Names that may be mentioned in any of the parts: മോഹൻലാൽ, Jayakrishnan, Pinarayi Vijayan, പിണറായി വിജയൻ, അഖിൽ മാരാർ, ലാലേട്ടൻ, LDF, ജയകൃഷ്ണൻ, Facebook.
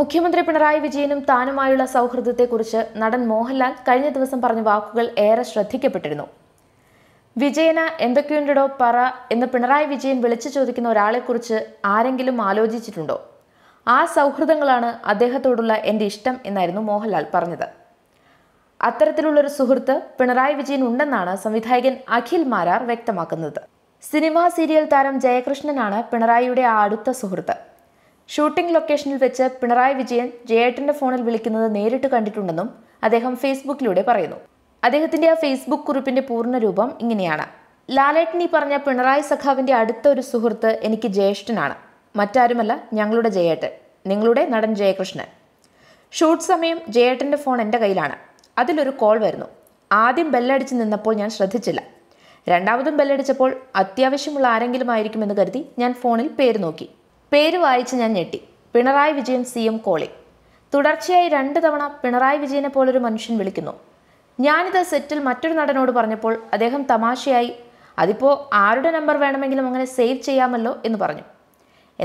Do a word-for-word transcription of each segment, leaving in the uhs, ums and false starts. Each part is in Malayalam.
മുഖ്യമന്ത്രി പിണറായി വിജയനും താനുമായുള്ള സൗഹൃദത്തെക്കുറിച്ച് നടൻ മോഹൻലാൽ കഴിഞ്ഞ ദിവസം പറഞ്ഞ വാക്കുകൾ ഏറെ ശ്രദ്ധിക്കപ്പെട്ടിരുന്നു. വിജയന എന്തൊക്കെയുണ്ടോ പറ എന്ന് പിണറായി വിജയൻ വിളിച്ചു ചോദിക്കുന്ന ഒരാളെക്കുറിച്ച് ആരെങ്കിലും ആലോചിച്ചിട്ടുണ്ടോ? ആ സൗഹൃദങ്ങളാണ് അദ്ദേഹത്തോടുള്ള എൻ്റെ ഇഷ്ടം എന്നായിരുന്നു മോഹൻലാൽ പറഞ്ഞത്. അത്തരത്തിലുള്ളൊരു സുഹൃത്ത് പിണറായി വിജയൻ ഉണ്ടെന്നാണ് സംവിധായകൻ അഖിൽ മാരാർ വ്യക്തമാക്കുന്നത്. സിനിമാ സീരിയൽ താരം ജയകൃഷ്ണനാണ് പിണറായിയുടെ ആ അടുത്ത സുഹൃത്ത്. ഷൂട്ടിംഗ് ലൊക്കേഷനിൽ വെച്ച് പിണറായി വിജയൻ ജയേട്ടൻ്റെ ഫോണിൽ വിളിക്കുന്നത് നേരിട്ട് കണ്ടിട്ടുണ്ടെന്നും അദ്ദേഹം ഫേസ്ബുക്കിലൂടെ പറയുന്നു. അദ്ദേഹത്തിൻ്റെ ആ ഫേസ്ബുക്ക് കുറിപ്പിൻ്റെ പൂർണ്ണരൂപം ഇങ്ങനെയാണ്: ലാലേട്ടനി പറഞ്ഞ പിണറായി സഖാവിൻ്റെ അടുത്ത ഒരു സുഹൃത്ത് എനിക്ക് ജ്യേഷ്ഠനാണ്, മറ്റാരുമല്ല ഞങ്ങളുടെ ജയേട്ടൻ, നിങ്ങളുടെ നടൻ ജയകൃഷ്ണൻ. ഷൂട്ട് സമയം ജയേട്ടൻ്റെ ഫോൺ എൻ്റെ കയ്യിലാണ്. അതിലൊരു കോൾ വരുന്നു. ആദ്യം ബെല്ലടിച്ച് നിന്നപ്പോൾ ഞാൻ ശ്രദ്ധിച്ചില്ല. രണ്ടാമതും ബെല്ലടിച്ചപ്പോൾ അത്യാവശ്യമുള്ള ആരെങ്കിലും ആയിരിക്കുമെന്ന് കരുതി ഞാൻ ഫോണിൽ പേര് നോക്കി. പേര് വായിച്ച് ഞാൻ ഞെട്ടി. പിണറായി വിജയൻ C M calling. തുടർച്ചയായി രണ്ട് തവണ പിണറായി വിജയനെ പോലൊരു മനുഷ്യൻ വിളിക്കുന്നു. ഞാനിത് സെറ്റിൽ മറ്റൊരു നടനോട് പറഞ്ഞപ്പോൾ അദ്ദേഹം തമാശയായി അതിപ്പോൾ ആരുടെ നമ്പർ വേണമെങ്കിലും അങ്ങനെ സേവ് ചെയ്യാമല്ലോ എന്ന് പറഞ്ഞു.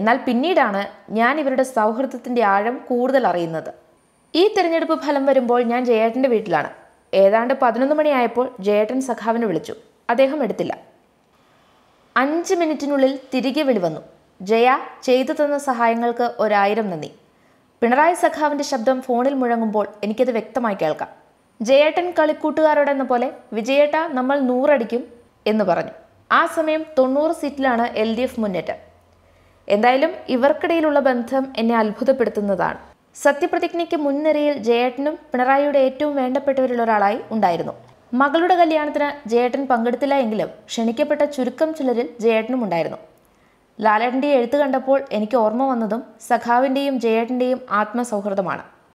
എന്നാൽ പിന്നീടാണ് ഞാൻ ഇവരുടെ സൗഹൃദത്തിൻ്റെ ആഴം കൂടുതൽ അറിയുന്നത്. ഈ തിരഞ്ഞെടുപ്പ് ഫലം വരുമ്പോൾ ഞാൻ ജയേട്ടൻ്റെ വീട്ടിലാണ്. ഏതാണ്ട് പതിനൊന്ന് മണിയായപ്പോൾ ജയേട്ടൻ സഖാവിനെ വിളിച്ചു. അദ്ദേഹം എടുത്തില്ല. അഞ്ച് മിനിറ്റിനുള്ളിൽ തിരികെ വിളി വന്നു. ജയ, ചെയ്തു തന്ന സഹായങ്ങൾക്ക് ഒരായിരം നന്ദി. പിണറായി സഖാവിൻ്റെ ശബ്ദം ഫോണിൽ മുഴങ്ങുമ്പോൾ എനിക്കത് വ്യക്തമായി കേൾക്കാം. ജയേട്ടൻ കളിക്കൂട്ടുകാരോടെന്ന പോലെ വിജയേട്ട നമ്മൾ നൂറടിക്കും എന്ന് പറഞ്ഞു. ആ സമയം തൊണ്ണൂറ് സീറ്റിലാണ് എൽ ഡി എഫ് മുന്നേറ്റം. എന്തായാലും ഇവർക്കിടയിലുള്ള ബന്ധം എന്നെ അത്ഭുതപ്പെടുത്തുന്നതാണ്. സത്യപ്രതിജ്ഞയ്ക്ക് മുൻനിരയിൽ ജയേട്ടനും പിണറായിയുടെ ഏറ്റവും വേണ്ടപ്പെട്ടവരിലൊരാളായി ഉണ്ടായിരുന്നു. മകളുടെ കല്യാണത്തിന് ജയേട്ടൻ പങ്കെടുത്തില്ല എങ്കിലും ക്ഷണിക്കപ്പെട്ട ചുരുക്കം ചിലരിൽ ജയേട്ടനും ഉണ്ടായിരുന്നു. ലാലേട്ടൻ്റെ എഴുത്ത് കണ്ടപ്പോൾ എനിക്ക് ഓർമ്മ വന്നതും സഖാവിൻ്റെയും ജയേട്ടൻ്റെയും ആത്മസൗഹൃദമാണ്.